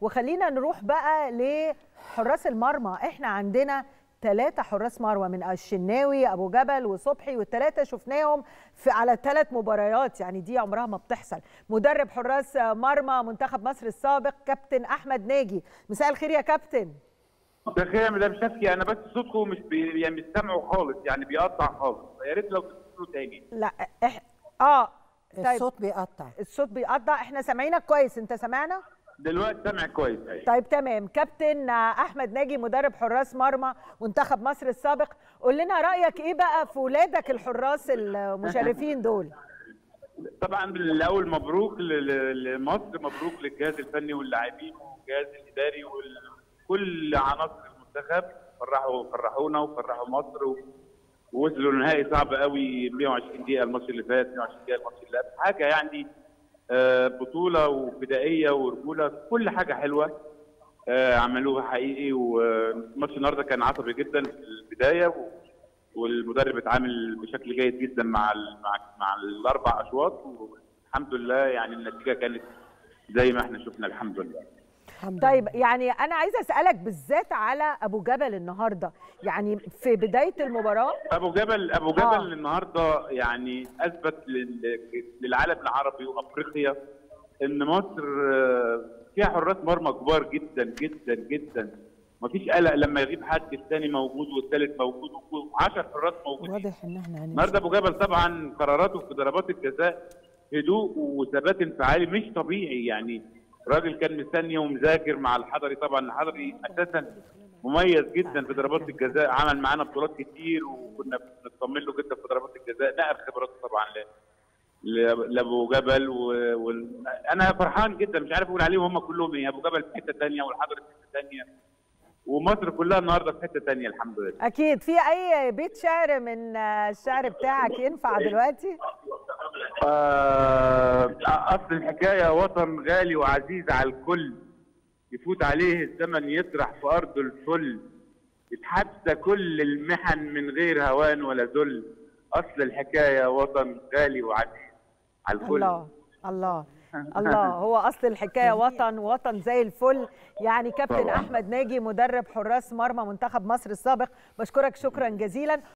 وخلينا نروح بقى لحراس المرمى. احنا عندنا 3 حراس مرمى من الشناوي، ابو جبل وصبحي، والثلاثه شفناهم على 3 مباريات، يعني دي عمرها ما بتحصل. مدرب حراس مرمى منتخب مصر السابق كابتن احمد ناجي، مساء الخير يا كابتن. مساء الخير يا مدام شفقي، انا بس صوتكم مش يعني مش سامعه خالص، يعني بيقطع خالص، يا ريت لو تسمعوا تاني. لا طيب. الصوت بيقطع، احنا سامعينك كويس، انت سامعنا؟ دلوقتي سامع كويس. أيوة. طيب تمام. كابتن احمد ناجي مدرب حراس مرمى منتخب مصر السابق، قول لنا رايك ايه بقى في ولادك الحراس المشرفين دول؟ طبعا بالاول مبروك لمصر، مبروك للجهاز الفني واللاعبين والجهاز الاداري وكل عناصر المنتخب، فرحونا وفرحوا مصر، ووصلوا لنهائي صعب قوي 120 دقيقه الماتش اللي فات، 120 دقيقه الماتش اللي قبل، حاجه يعني بطولة وفدائية ورجولة، كل حاجة حلوة عملوها حقيقي. وماتش النهارده كان عصبي جدا في البداية، والمدرب اتعامل بشكل جيد جدا مع ال4 أشواط، والحمد لله يعني النتيجة كانت زي ما احنا شفنا الحمد لله. طيب يعني أنا عايزة أسألك بالذات على أبو جبل النهارده، يعني في بداية المباراة أبو جبل النهارده يعني أثبت للعالم العربي وأفريقيا إن مصر فيها حراس مرمى كبار جدا جدا جدا، مفيش قلق لما يغيب حد، الثاني موجود والثالث موجود و10 حراس موجودين. واضح إن احنا النهارده أبو جبل طبعا قراراته في ضربات الجزاء هدوء وثبات انفعالي مش طبيعي، يعني راجل كان مستني ومذاكر مع الحضري، طبعا الحضري اساسا مميز جدا في ضربات الجزاء، عمل معانا بطولات كتير وكنا بنطمن له جدا في ضربات الجزاء، نقل خبراته طبعا لابو جبل، وانا فرحان جدا مش عارف اقول عليهم هم كلهم ايه. ابو جبل في حته ثانيه والحضري في حته ثانيه ومصر كلها النهارده في حته ثانيه الحمد لله. اكيد. في اي بيت شعر من الشعر بتاعك ينفع دلوقتي؟ أصل الحكاية وطن غالي وعزيز على الكل، يفوت عليه الزمن يطرح في أرضه الفل، يتحدى كل المحن من غير هوان ولا ذل، أصل الحكاية وطن غالي وعزيز على الكل. الله الله الله، هو أصل الحكاية وطن زي الفل. يعني كابتن أحمد ناجي مدرب حراس مرمى منتخب مصر السابق، بشكرك شكرا جزيلا.